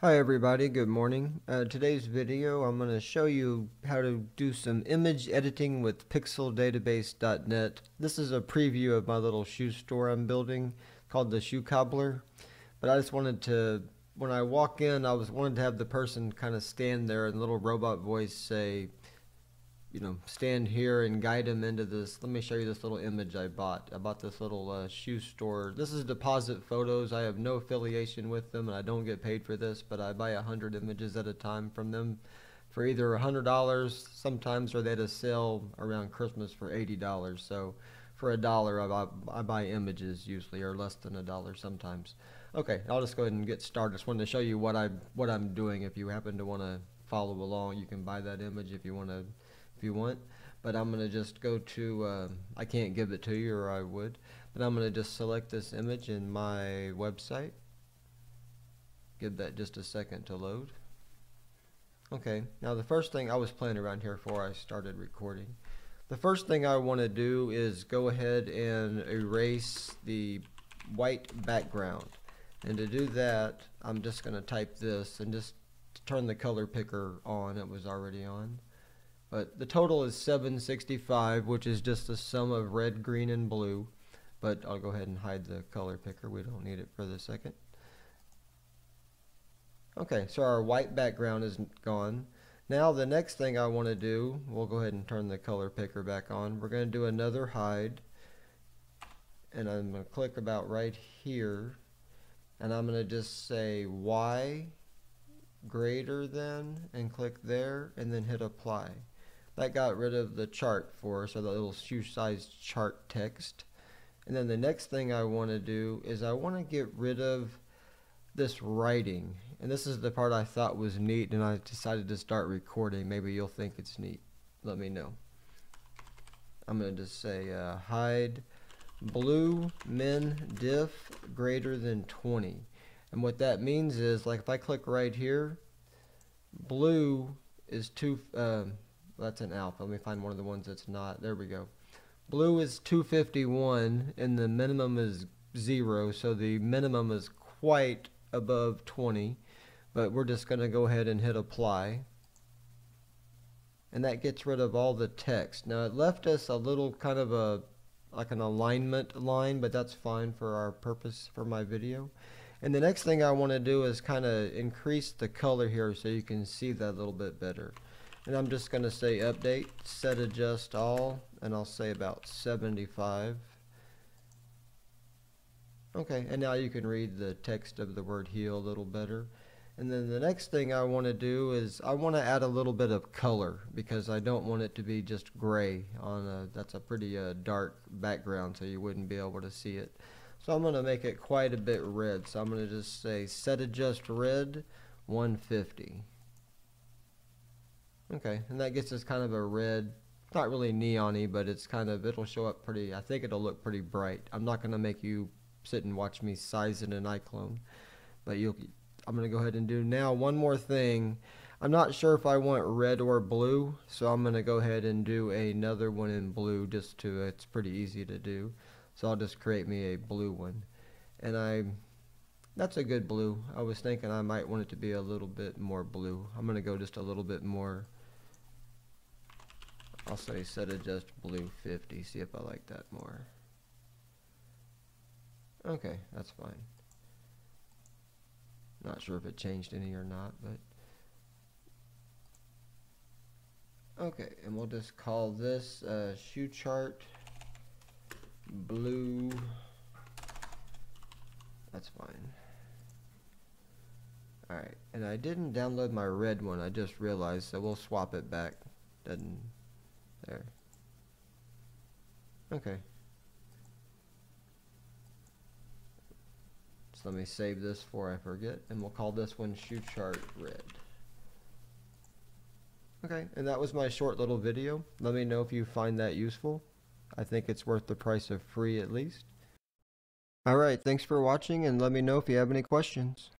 Hi everybody, good morning. Today's video I'm going to show you how to do some image editing with pixeldatabase.net. This is a preview of my little shoe store I'm building called the Shoe Cobbler. But I just wanted to, when I walk in, I wanted to have the person kind of stand there and a little robot voice say, you know, stand here and guide them into this. Let me show you this little image I bought. I bought this little shoe store. This is Deposit Photos. I have no affiliation with them and I don't get paid for this, but I buy 100 images at a time from them for either $100. Sometimes, or they had a sale around Christmas for $80. So for $1, I buy images usually, or less than $1 sometimes. Okay, I'll just go ahead and get started. Just wanted to show you what I'm doing. If you happen to want to follow along, you can buy that image if you want, but I'm going to just go to, I can't give it to you or I would, but I'm going to just select this image in my website. Give that just a second to load. Okay, now the first thing I was playing around here before I started recording. The first thing I want to do is go ahead and erase the white background. And to do that, I'm just going to type this and just turn the color picker on. It was already on. But the total is 765, which is just the sum of red, green, and blue. But I'll go ahead and hide the color picker. We don't need it for the second. Okay, so our white background is gone. Now the next thing I want to do, we'll go ahead and turn the color picker back on. We're going to do another hide. And I'm going to click about right here. And I'm going to just say Y greater than and click there and then hit apply. That got rid of the chart for us, or the little shoe size chart text. And then the next thing I want to do is I want to get rid of this writing. And this is the part I thought was neat and I decided to start recording. Maybe you'll think it's neat. Let me know. I'm going to just say hide blue min diff greater than 20. And what that means is, like, if I click right here, blue is that's an alpha. Let me find one of the ones that's not. There we go. Blue is 251 and the minimum is 0. So the minimum is quite above 20, but we're just going to go ahead and hit apply. And that gets rid of all the text. Now it left us a little kind of like an alignment line, but that's fine for our purpose for my video. And the next thing I want to do is kind of increase the color here so you can see that a little bit better. And I'm just going to say update, set adjust all, and I'll say about 75. Okay, and now you can read the text of the word heel a little better. And then the next thing I want to do is I want to add a little bit of color because I don't want it to be just gray on that's a pretty dark background, so you wouldn't be able to see it. So I'm going to make it quite a bit red. So I'm going to just say set adjust red 150. Okay, and that gets us kind of a red, not really neon-y, but it's kind of, it'll show up pretty, I think it'll look pretty bright. I'm not going to make you sit and watch me size it in iClone, but I'm going to go ahead and do now one more thing. I'm not sure if I want red or blue, so I'm going to go ahead and do another one in blue just to, it's pretty easy to do. So I'll just create me a blue one. And that's a good blue. I was thinking I might want it to be a little bit more blue. I'm going to go just a little bit more. I'll say set adjust blue 50. See if I like that more. Okay, that's fine. Not sure if it changed any or not, but okay, and we'll just call this shoe chart blue. That's fine. Alright, and I didn't download my red one, I just realized, so we'll swap it back. Doesn't there. Okay. So let me save this before I forget, and we'll call this one shoe chart red. Okay, and that was my short little video. Let me know if you find that useful. I think it's worth the price of free at least. Alright, thanks for watching and let me know if you have any questions.